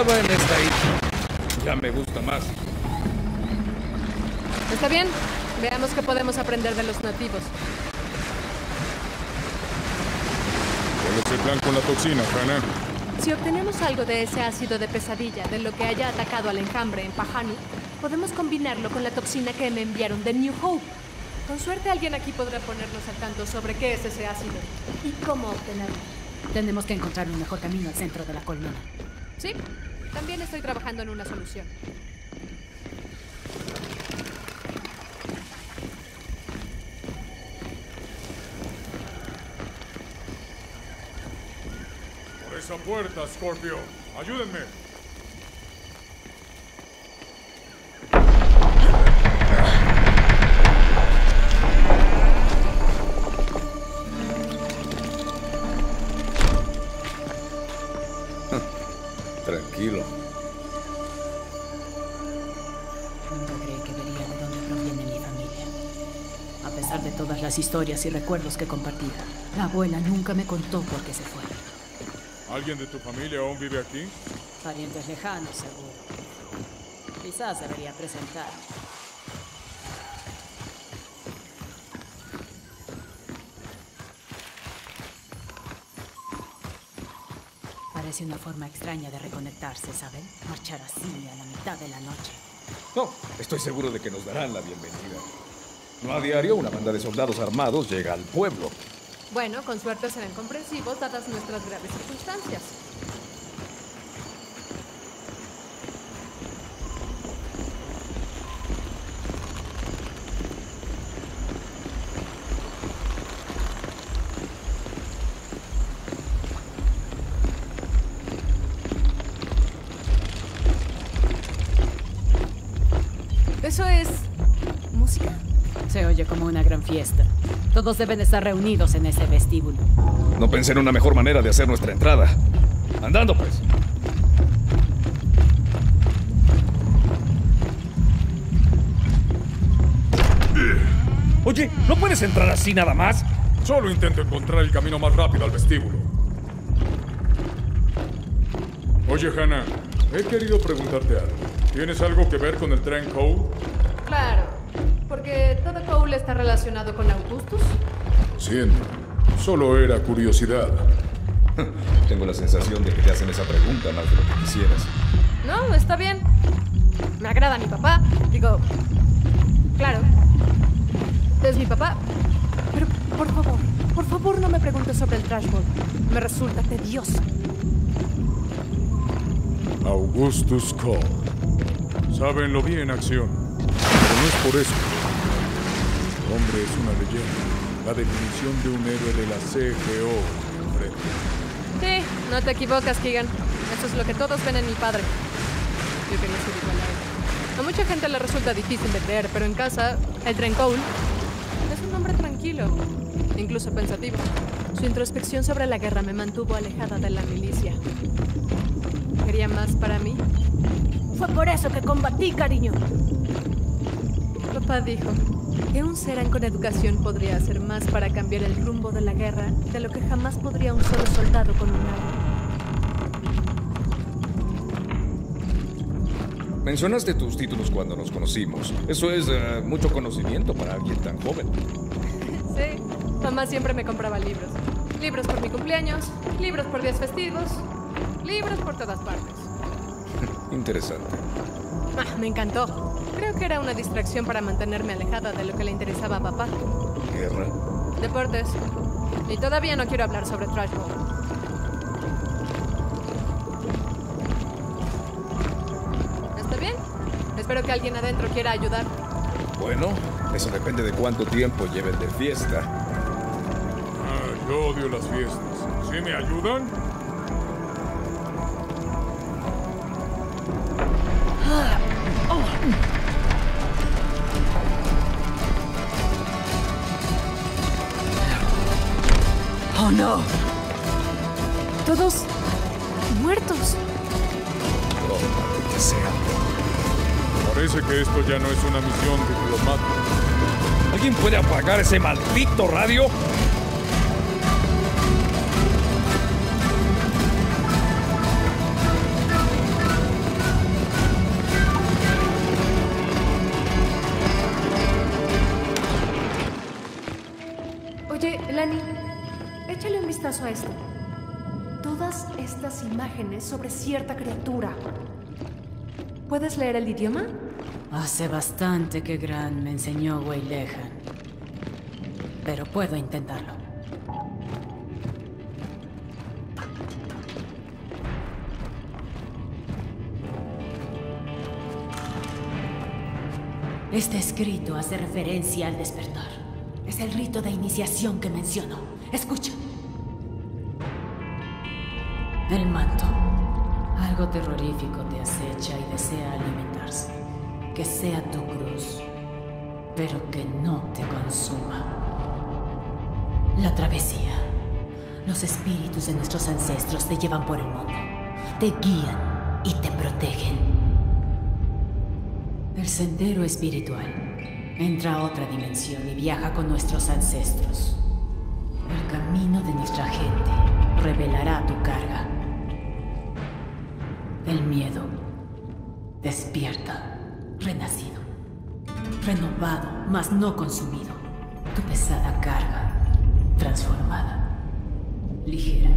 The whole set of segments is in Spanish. estaba en esta isla. Ya me gusta más. Está bien. Veamos qué podemos aprender de los nativos. ¿Cuál es el plan con la toxina, Hannah? Si obtenemos algo de ese ácido de pesadilla de lo que haya atacado al enjambre en Pahanu, podemos combinarlo con la toxina que me enviaron de New Hope. Con suerte alguien aquí podrá ponernos al tanto sobre qué es ese ácido y cómo obtenerlo. Tenemos que encontrar un mejor camino al centro de la colmena. Sí, también estoy trabajando en una solución. Por esa puerta, Scorpio. Ayúdenme. Tranquilo. Nunca creí que vería de dónde proviene mi familia. A pesar de todas las historias y recuerdos que compartía, la abuela nunca me contó por qué se fue. ¿Alguien de tu familia aún vive aquí? Parientes lejanos, seguro. Quizás debería presentar. Es una forma extraña de reconectarse, ¿saben? Marchar así a la mitad de la noche. No, estoy seguro de que nos darán la bienvenida. No a diario una banda de soldados armados llega al pueblo. Bueno, con suerte serán comprensivos dadas nuestras graves circunstancias. ¿Eso es música? Se oye como una gran fiesta. Todos deben estar reunidos en ese vestíbulo. No pensé en una mejor manera de hacer nuestra entrada. ¡Andando, pues! Oye, ¿no puedes entrar así nada más? Solo intento encontrar el camino más rápido al vestíbulo. Oye, Hannah, he querido preguntarte algo. ¿Tienes algo que ver con el Train Cole? Claro, porque todo Cole está relacionado con Augustus. Siento, solo era curiosidad. Tengo la sensación de que te hacen esa pregunta más de lo que quisieras. No, está bien. Me agrada mi papá. Digo, claro, es mi papá. Pero, por favor no me preguntes sobre el Thrashball. Me resulta tedioso. Augustus Cole. Saben, lo vi en acción. Pero no es por eso. El hombre es una leyenda. La definición de un héroe de la CGO. Sí, no te equivocas, Keegan. Eso es lo que todos ven en mi padre. Yo quería ser igual a él. A mucha gente le resulta difícil de creer, pero en casa, el Train Cole es un hombre tranquilo, incluso pensativo. Su introspección sobre la guerra me mantuvo alejada de la milicia. Quería más para mí. Fue por eso que combatí, cariño. Papá dijo que un serán con educación podría hacer más para cambiar el rumbo de la guerra de lo que jamás podría un solo soldado con un arma. Mencionaste tus títulos cuando nos conocimos. Eso es mucho conocimiento para alguien tan joven. Sí, mamá siempre me compraba libros. Libros por mi cumpleaños, libros por días festivos, libros por todas partes. Interesante. Ah, me encantó. Creo que era una distracción para mantenerme alejada de lo que le interesaba a papá. ¿Guerra? Deportes. Y todavía no quiero hablar sobre Thrashball. ¿Está bien? Espero que alguien adentro quiera ayudar. Bueno, eso depende de cuánto tiempo lleven de fiesta. Ah, yo odio las fiestas. ¿Sí me ayudan? Oh no. Todos muertos. Oh, maldita sea. Parece que esto ya no es una misión diplomática. ¿Alguien puede apagar ese maldito radio? a esto. Todas estas imágenes sobre cierta criatura. ¿Puedes leer el idioma? Hace bastante que Grant me enseñó Weylejan, pero puedo intentarlo. Este escrito hace referencia al despertar. Es el rito de iniciación que mencionó. Escucha. El manto. Algo terrorífico te acecha y desea alimentarse. Que sea tu cruz, pero que no te consuma. La travesía. Los espíritus de nuestros ancestros te llevan por el mundo. Te guían y te protegen. El sendero espiritual entra a otra dimensión y viaja con nuestros ancestros. El camino de nuestra gente revelará tu carga. El miedo despierta. Renacido, renovado, mas no consumido. Tu pesada carga, transformada, ligera,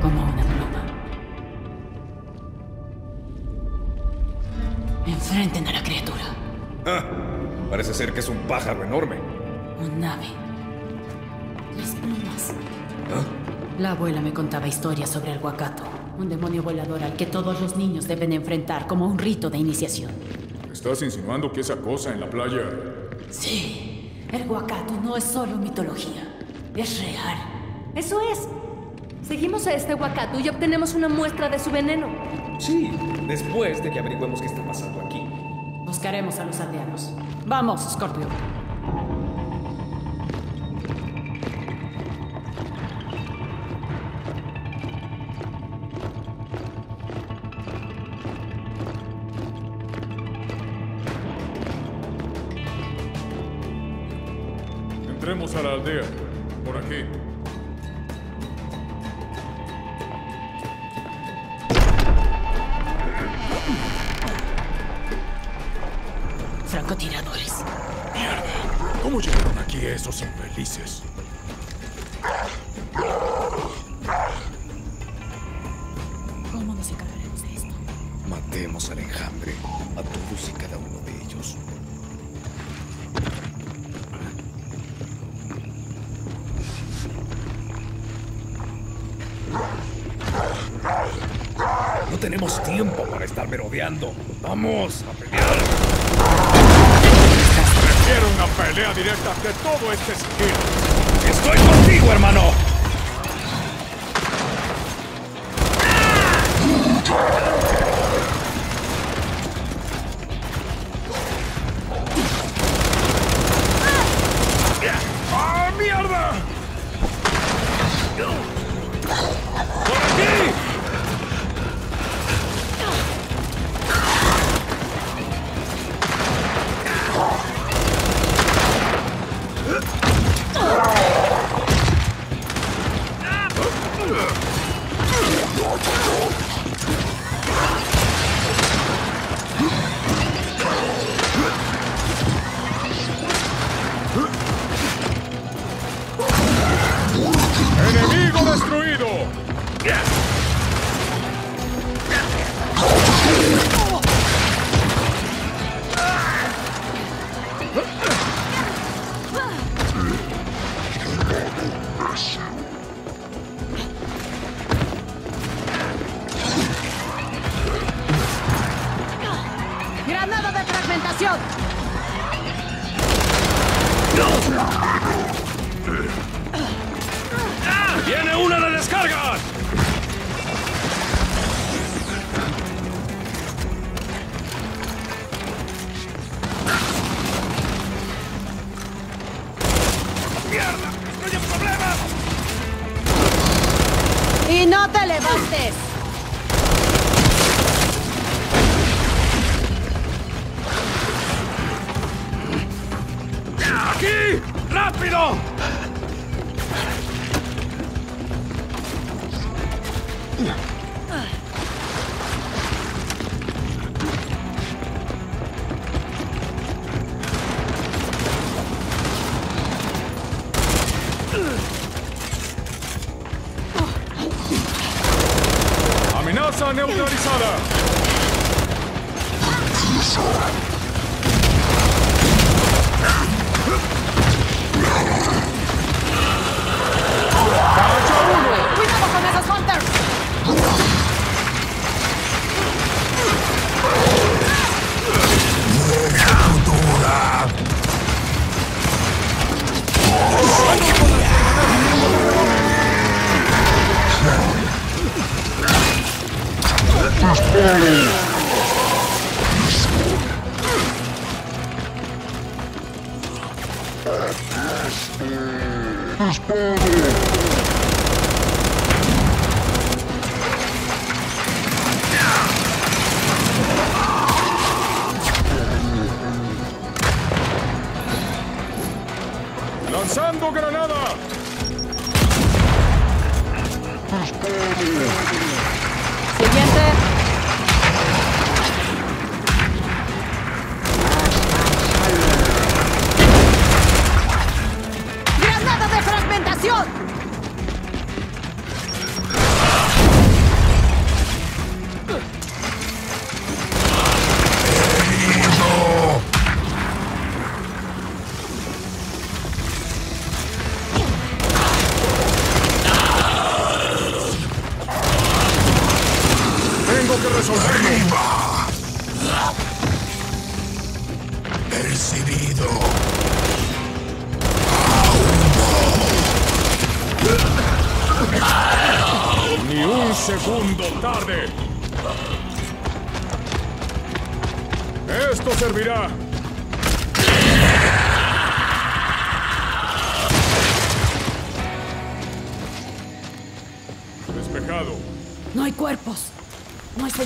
como una pluma. Enfrenten a la criatura. Ah, parece ser que es un pájaro enorme. Un ave. Las plumas. ¿Ah? La abuela me contaba historias sobre el huacato, un demonio volador al que todos los niños deben enfrentar como un rito de iniciación. ¿Estás insinuando que esa cosa en la playa...? Sí. El wakatu no es solo mitología. Es real. ¡Eso es! Seguimos a este wakatu y obtenemos una muestra de su veneno. Sí. Después de que averigüemos qué está pasando aquí. Buscaremos a los aldeanos. ¡Vamos, Scorpio! A la aldea, por aquí. Francotiradores. Mierda, ¿cómo llegaron aquí esos infelices? ¿Cómo nos encargaremos de esto? Matemos al enjambre, a todos y cada uno de ellos. Tenemos tiempo para estar merodeando. Vamos a pelear. Prefiero una pelea directa que todo este esquí. Estoy contigo, hermano. ¡Ah, mierda! ¡Por aquí!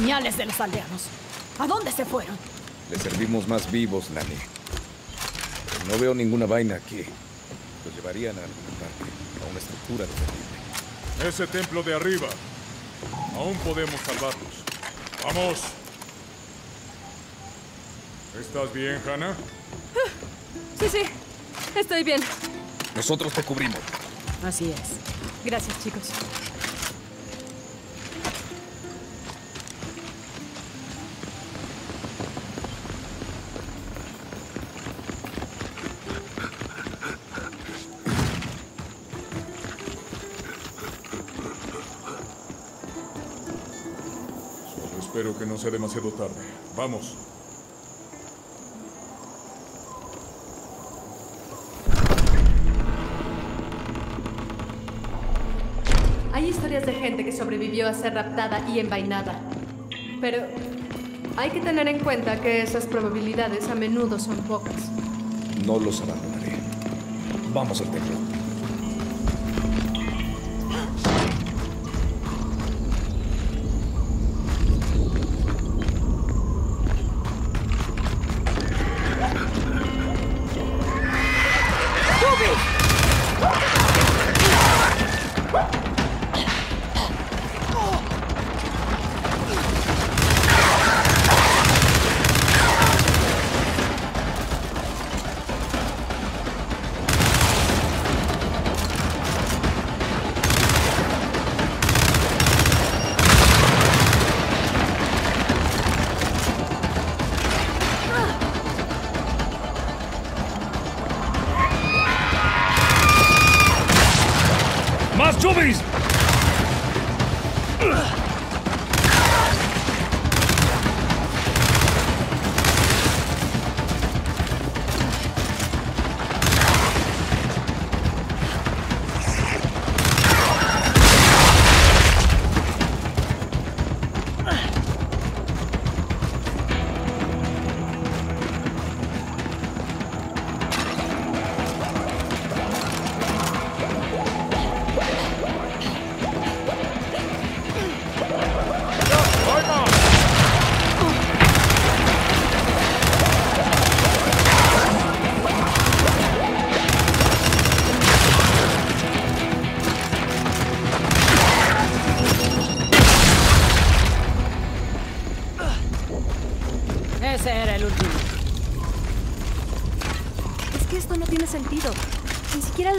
Señales de los aldeanos. ¿A dónde se fueron? Les servimos más vivos, Nani. No veo ninguna vaina aquí. Los llevarían a algún parque, a una estructura defendible. Ese templo de arriba. Aún podemos salvarlos. ¡Vamos! ¿Estás bien, Hannah? Sí, sí. Estoy bien. Nosotros te cubrimos. Así es. Gracias, chicos. Espero que no sea demasiado tarde. Vamos. Hay historias de gente que sobrevivió a ser raptada y envainada. Pero hay que tener en cuenta que esas probabilidades a menudo son pocas. No los abandonaré. Vamos al templo.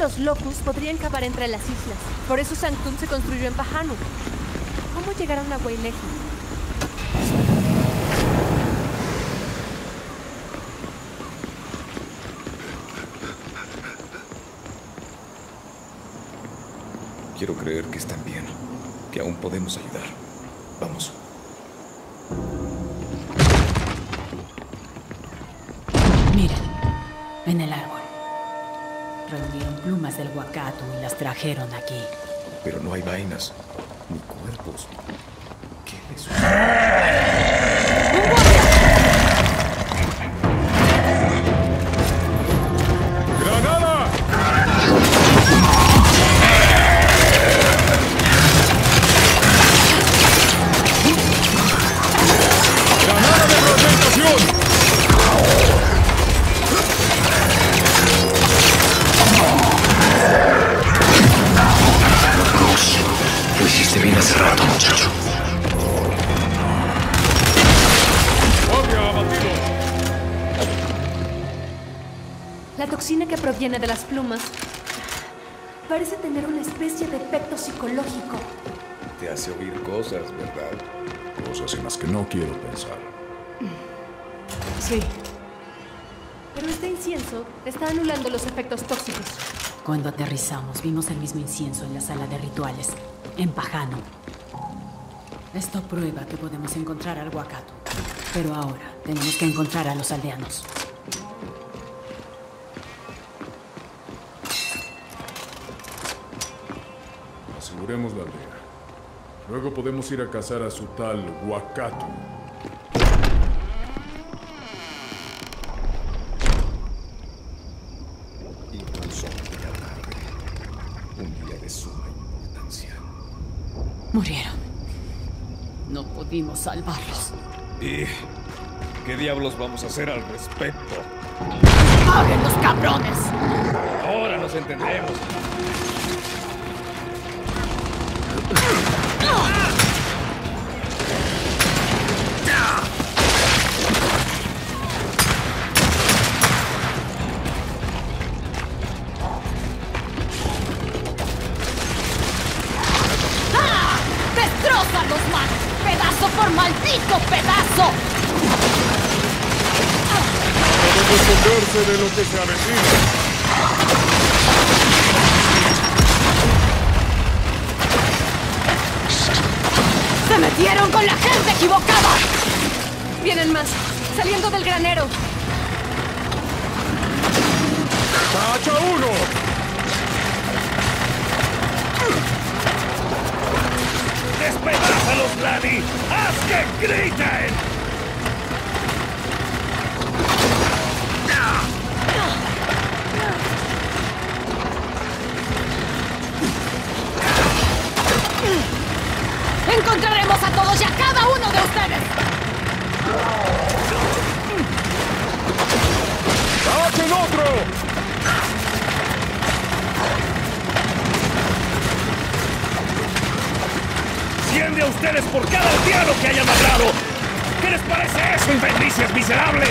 Los locus podrían cavar entre las islas. Por eso Santún se construyó en Pahanu. ¿Cómo llegaron a Weylejan? Quiero creer que están bien, que aún podemos ayudar. Vamos. Miren, en el árbol. Reunieron plumas del huacato y las trajeron aquí. Pero no hay vainas, ni cuerpos. ¿Qué les sucede? Proviene de las plumas. Parece tener una especie de efecto psicológico. Te hace oír cosas, ¿verdad? Cosas en las que no quiero pensar. Sí. Pero este incienso está anulando los efectos tóxicos. Cuando aterrizamos, vimos el mismo incienso en la sala de rituales, en Pajano. Esto prueba que podemos encontrar al wakatu. Pero ahora tenemos que encontrar a los aldeanos. Aseguremos la aldea. Luego podemos ir a cazar a su tal wakatu. Incluso un día tarde. Un día de suma importancia. Murieron. No pudimos salvarlos. ¿Y qué diablos vamos a hacer al respecto? ¡Abren los cabrones! Ahora nos entendemos. ¡Destrózalos, Mac! ¡Pedazo por maldito pedazo! Debe esconderse de lo que se avecina. ¡Se metieron con la gente equivocada! Vienen más, saliendo del granero. ¡Tacha uno! ¡Despedázalos, Nani! ¡Haz que griten! ¡Encontraremos a todos y a cada uno de ustedes! ¡Hacen otro! ¡Tiende a ustedes por cada aldeano que hayan matado! ¿Qué les parece eso, infelices miserables?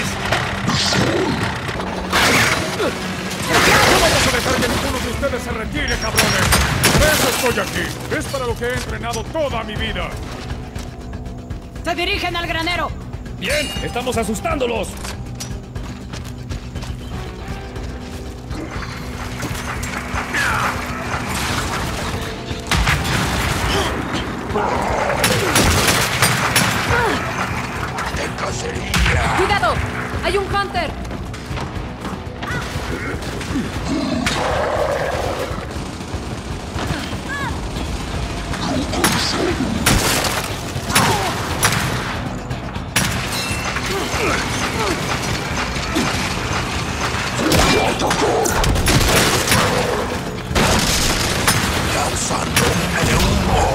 ¡No vayas a dejar que ninguno de ustedes se retire, cabrones! ¡Por eso estoy aquí! ¡Es para lo que he entrenado toda mi vida! ¡Se dirigen al granero! ¡Bien! ¡Estamos asustándolos! ¡Cuidado! ¡Hay un Hunter!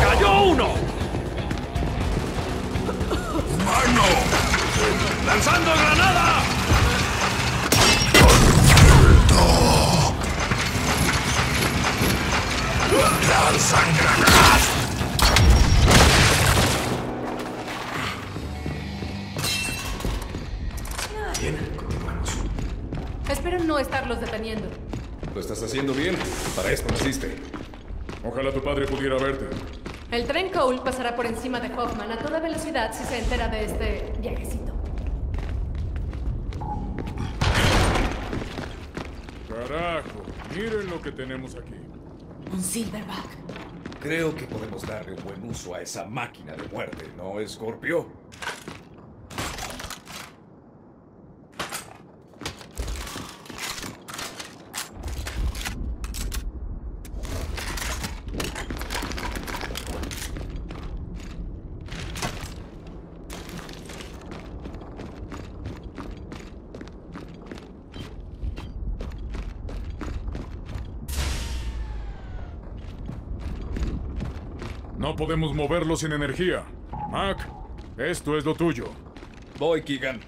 ¡Cayó uno! ¡Lanzando granada! ¡Perfecto! ¡Lanzan granadas! Bien, continuamos. Espero no estarlos deteniendo. Lo estás haciendo bien. Para esto naciste. Ojalá tu padre pudiera verte. El Train Cole pasará por encima de Hoffman a toda velocidad si se entera de este viajecito. Carajo, miren lo que tenemos aquí. Un Silverback. Creo que podemos darle un buen uso a esa máquina de muerte, ¿no, Scorpio? Podemos moverlo sin energía. Mac, esto es lo tuyo. Voy, Keegan.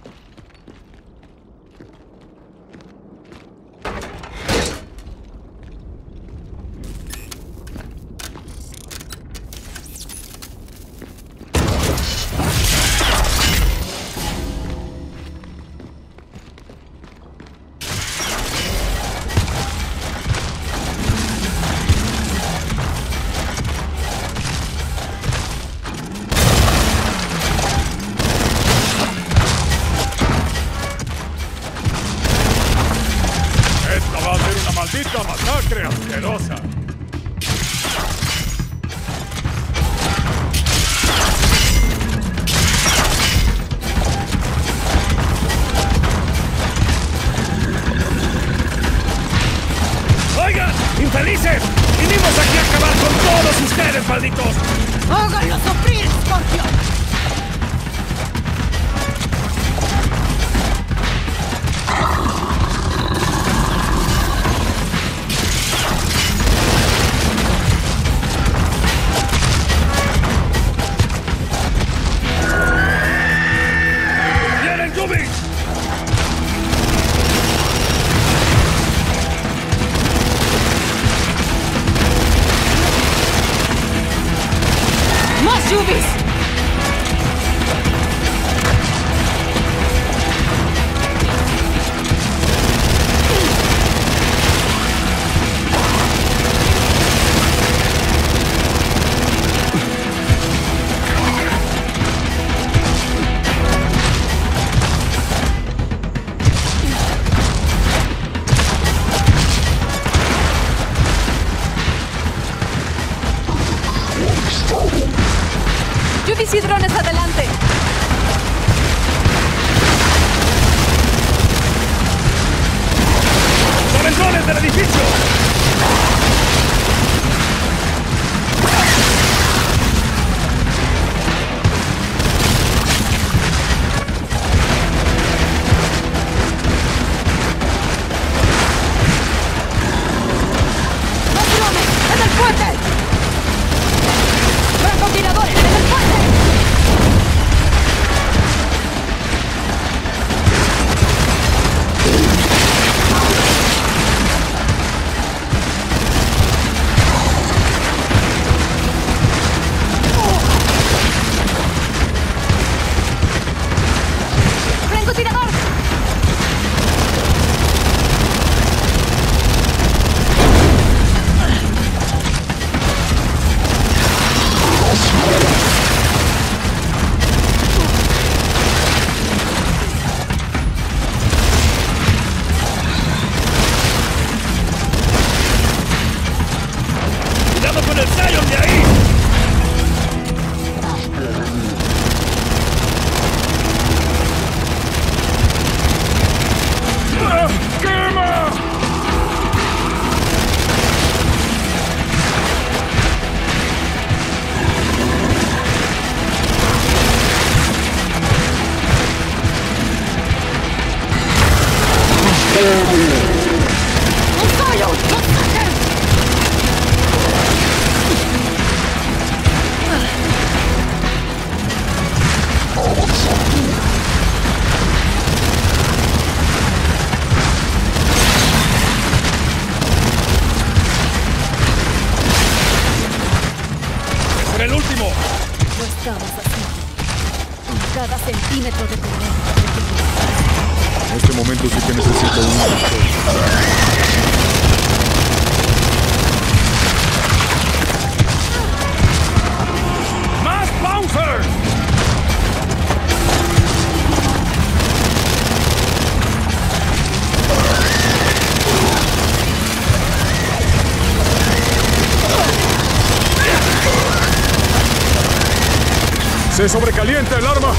¡Se sobrecalienta el arma!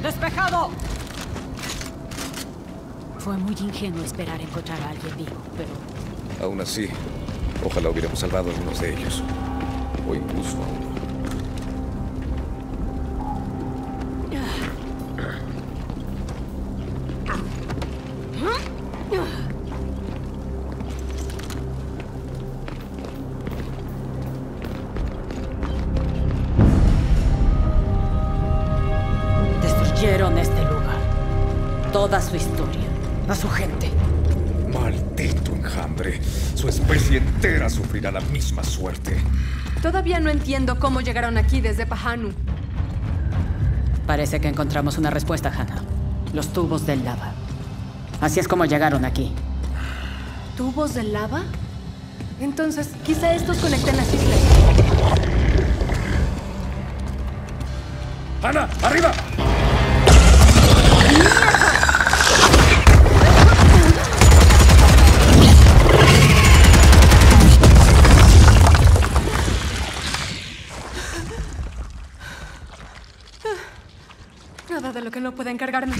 ¡Despejado! Fue muy ingenuo esperar encontrar a alguien vivo, pero... Aún así, ojalá hubiéramos salvado a algunos de ellos. O incluso a uno. Su historia, a su gente. Maldito enjambre. Su especie entera sufrirá la misma suerte. Todavía no entiendo cómo llegaron aquí desde Pahanu. Parece que encontramos una respuesta, Hannah. Los tubos de lava. Así es como llegaron aquí. ¿Tubos de lava? Entonces, quizá estos conecten las islas. ¡Hannah, arriba! De lo que no puede encargarme.